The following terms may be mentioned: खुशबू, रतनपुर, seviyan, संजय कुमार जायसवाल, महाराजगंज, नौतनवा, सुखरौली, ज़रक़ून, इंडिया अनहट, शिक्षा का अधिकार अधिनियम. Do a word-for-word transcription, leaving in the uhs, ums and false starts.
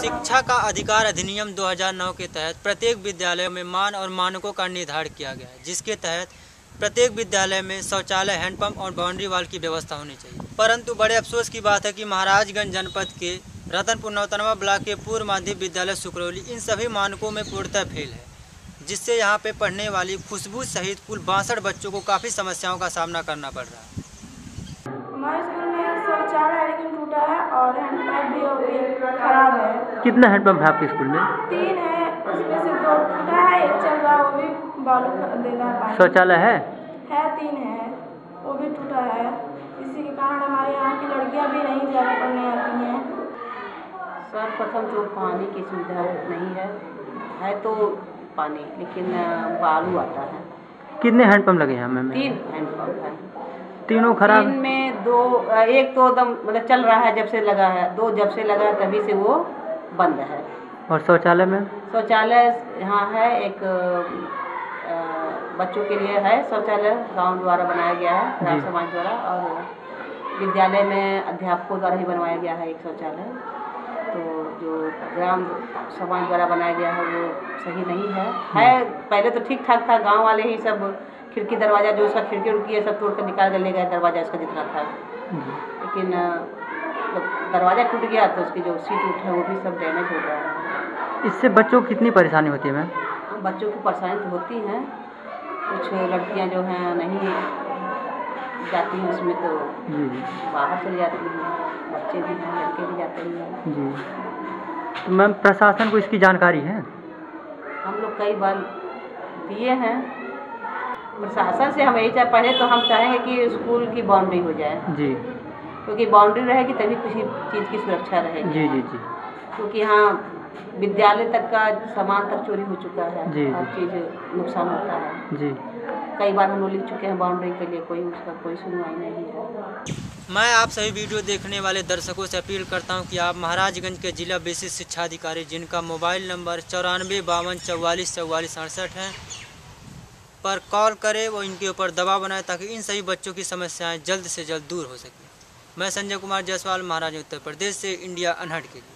शिक्षा का अधिकार अधिनियम दो हज़ार नौ के तहत प्रत्येक विद्यालय में मान और मानकों का निर्धारण किया गया है, जिसके तहत प्रत्येक विद्यालय में शौचालय, हैंडपंप और बाउंड्री वाल की व्यवस्था होनी चाहिए। परंतु बड़े अफसोस की बात है कि महाराजगंज जनपद के रतनपुर नौतनवा ब्लॉक के पूर्व माध्यमिक विद्यालय सुखरौली इन सभी मानकों में पूर्णतः फेल है, जिससे यहाँ पे पढ़ने वाली खुशबू सहित कुल बासठ बच्चों को काफ़ी समस्याओं का सामना करना पड़ रहा है। हमारे स्कूल में शौचालय लेकिन टूटा है और हैंडपंप भी खराब है। कितना हैंडपंप है आपके स्कूल में? तीन है, उसमें से दो टूटा है, एक चल रहा है, वो भी बालू देता है। शौचालय है? है, तीन है, वो भी टूटा है। इसी के कारण हमारे यहाँ की लड़कियाँ भी नहीं ज़्यादा पढ़ने आती हैं। सर्वप्रथम जो पानी की सुविधा नहीं है, है तो पानी लेकिन बालू आता है। कितने हैंडपम्प लगे हैं? हमें तीन हैंडपम्प है, तीनों खराब। इनमें दो, एक तो एकदम मतलब चल रहा है जब से लगा है, दो जब से लगा है तभी से वो बंद है। और शौचालय में? शौचालय यहाँ है, एक बच्चों के लिए है शौचालय, गांव द्वारा बनाया गया है, ख़राशा समाज द्वारा, और विद्यालय में अध्यापकों द्वारा ही बनवाया गया है एक शौचालय। तो जो ग्राम समाज द्वारा बनाया गया है वो सही नहीं है। है पहले तो ठीक ठाक था, गांव वाले ही सब खिड़की दरवाज़ा, जो उसका खिड़की उड़की है सब तोड़ कर निकाल कर ले गए, दरवाज़ा उसका जितना था। लेकिन तो दरवाज़ा टूट गया तो उसकी जो सीट उठ है वो भी सब डैमेज हो गया है। इससे बच्चों को कितनी परेशानी होती है मैम? बच्चों की परेशानी तो होती हैं, कुछ लड़कियाँ जो हैं नहीं जाती हैं उसमें, तो बाहर चली जाती हैं, बच्चे भी हैं, लड़के भी जाते हैं जी। तो मैम प्रशासन को इसकी जानकारी है? हम लोग कई बार दिए हैं प्रशासन से, हम यही चाहे, पहले तो हम चाहेंगे कि स्कूल की बाउंड्री हो जाए जी, क्योंकि बाउंड्री रहेगी तभी किसी चीज़ की सुरक्षा रहेगी जी जी जी। क्योंकि यहाँ विद्यालय तक का सामान तक चोरी हो चुका है, हर चीज़ नुकसान होता है जी। कई बार हम लोग लिख चुके हैं बाउंड्री के लिए, कोई उसका कोई सुनवाई नहीं है। मैं आप सभी वीडियो देखने वाले दर्शकों से अपील करता हूं कि आप महाराजगंज के जिला बेसिक शिक्षा अधिकारी, जिनका मोबाइल नंबर चौरानवे बावन चौवालीस चौवालीस अड़सठ है, पर कॉल करें और इनके ऊपर दबाव बनाए ताकि इन सभी बच्चों की समस्याएँ जल्द से जल्द दूर हो सकें। मैं संजय कुमार जायसवाल, महाराजगंज, उत्तर प्रदेश से इंडिया अनहट के लिए।